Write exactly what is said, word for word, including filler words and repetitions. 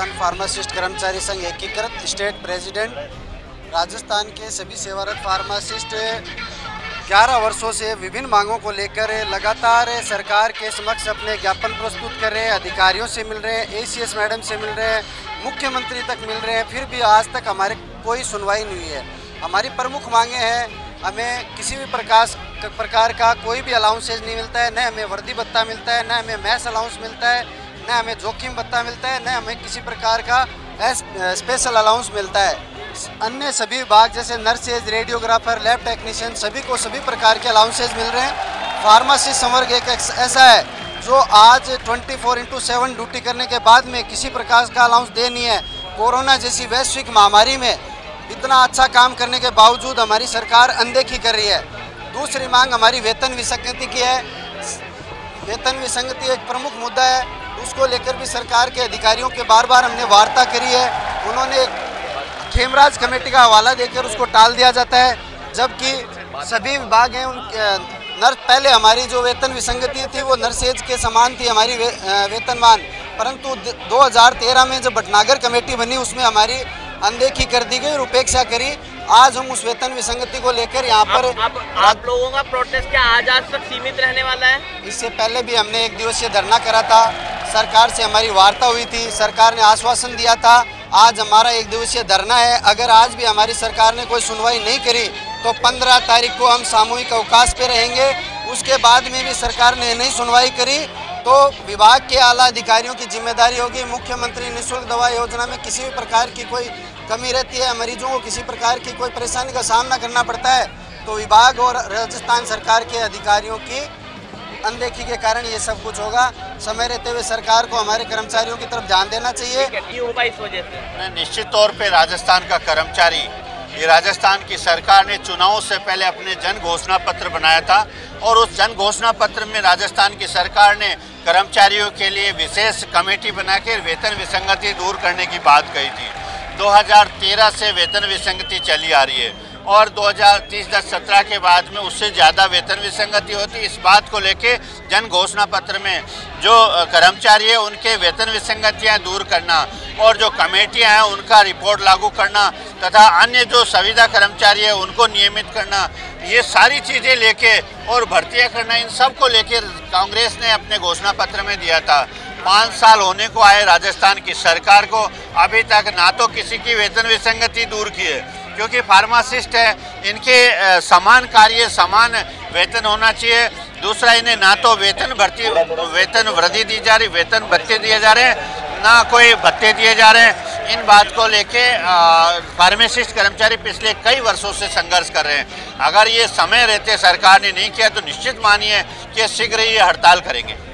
Rajasthan pharmacist कर्मचारी संघ एकीकृत स्टेट प्रेसिडेंट, राजस्थान के सभी सेवारत फार्मासिस्ट ग्यारह वर्षों से विभिन्न मांगों को लेकर लगातार सरकार के समक्ष अपने ज्ञापन प्रस्तुत कर रहे हैं। अधिकारियों से मिल रहे हैं, ए सी एस मैडम से मिल रहे हैं, मुख्यमंत्री तक मिल रहे हैं, फिर भी आज तक हमारे कोई सुनवाई नहीं हुई है। हमारी प्रमुख मांगें हैं, हमें किसी भी प्रकार प्रकार का कोई भी अलाउंसेज नहीं मिलता है, न हमें वर्दी भत्ता मिलता है, न हमें मैस अलाउंस मिलता है, न हमें जोखिम भत्ता मिलता है, न हमें किसी प्रकार का स्पेशल अलाउंस मिलता है। अन्य सभी विभाग जैसे नर्सेज, रेडियोग्राफर, लैब टेक्नीशियन सभी को सभी प्रकार के अलाउंसेज मिल रहे हैं। फार्मासिस्ट संवर्ग एक ऐसा है जो आज twenty four into seven duty करने के बाद में किसी प्रकार का अलाउंस दे नहीं है। कोरोना जैसी वैश्विक महामारी में इतना अच्छा काम करने के बावजूद हमारी सरकार अनदेखी कर रही है। दूसरी मांग हमारी वेतन विसंगति की है। वेतन विसंगति एक प्रमुख मुद्दा है, उसको लेकर भी सरकार के अधिकारियों के बार बार हमने वार्ता करी है। उन्होंने खेमराज कमेटी का हवाला देकर उसको टाल दिया जाता है, जबकि सभी विभाग हैं उन नर्स पहले हमारी जो वेतन विसंगति थी वो नर्सेज के समान थी हमारी वे, वेतनमान, परंतु दो हज़ार तेरह में जब भटनागर कमेटी बनी उसमें हमारी अनदेखी कर दी गई और उपेक्षा करी। आज हम उस वेतन विसंगति को लेकर यहाँ पर आप, आप लोगों का प्रोटेस्ट क्या आज आज तक सीमित रहने वाला है? इससे पहले भी हमने एक दिवसीय धरना करा था, सरकार से हमारी वार्ता हुई थी, सरकार ने आश्वासन दिया था। आज हमारा एक दिवसीय धरना है, अगर आज भी हमारी सरकार ने कोई सुनवाई नहीं करी तो पंद्रह तारीख को हम सामूहिक अवकाश पे रहेंगे। उसके बाद में भी सरकार ने नहीं सुनवाई करी तो विभाग के आला अधिकारियों की जिम्मेदारी होगी। मुख्यमंत्री निःशुल्क दवा योजना में किसी भी प्रकार की कोई कमी रहती है, मरीजों को किसी प्रकार की कोई परेशानी का सामना करना पड़ता है, तो विभाग और राजस्थान सरकार के अधिकारियों की अनदेखी के कारण ये सब कुछ होगा। समय रहते हुए सरकार को हमारे कर्मचारियों की तरफ ध्यान देना चाहिए। इस वजह से निश्चित तौर पर राजस्थान का कर्मचारी, ये राजस्थान की सरकार ने चुनाव से पहले अपने जन घोषणा पत्र बनाया था और उस जन घोषणा पत्र में राजस्थान की सरकार ने कर्मचारियों के लिए विशेष कमेटी बनाकर वेतन विसंगति दूर करने की बात कही थी। दो हज़ार तेरह से वेतन विसंगति चली आ रही है और दो हज़ार तीन दस सत्रह के बाद में उससे ज़्यादा वेतन विसंगति होती। इस बात को लेके जन घोषणा पत्र में जो कर्मचारी है उनके वेतन विसंगतियाँ दूर करना और जो कमेटियाँ हैं उनका रिपोर्ट लागू करना तथा अन्य जो संविदा कर्मचारी है उनको नियमित करना, ये सारी चीज़ें लेके और भर्तियाँ करना, इन सब को लेके कांग्रेस ने अपने घोषणा पत्र में दिया था। पाँच साल होने को आए राजस्थान की सरकार को, अभी तक ना तो किसी की वेतन विसंगति दूर की है, क्योंकि फार्मासिस्ट है इनके समान कार्य समान वेतन होना चाहिए। दूसरा, इन्हें ना तो वेतन भर्ती वेतन वृद्धि दी जा रही, वेतन भत्ते दिए जा रहे हैं, ना कोई भत्ते दिए जा रहे हैं। इन बात को लेके फार्मासिस्ट कर्मचारी पिछले कई वर्षों से संघर्ष कर रहे हैं। अगर ये समय रहते सरकार ने नहीं किया तो निश्चित मानिए कि शीघ्र ही हड़ताल करेंगे।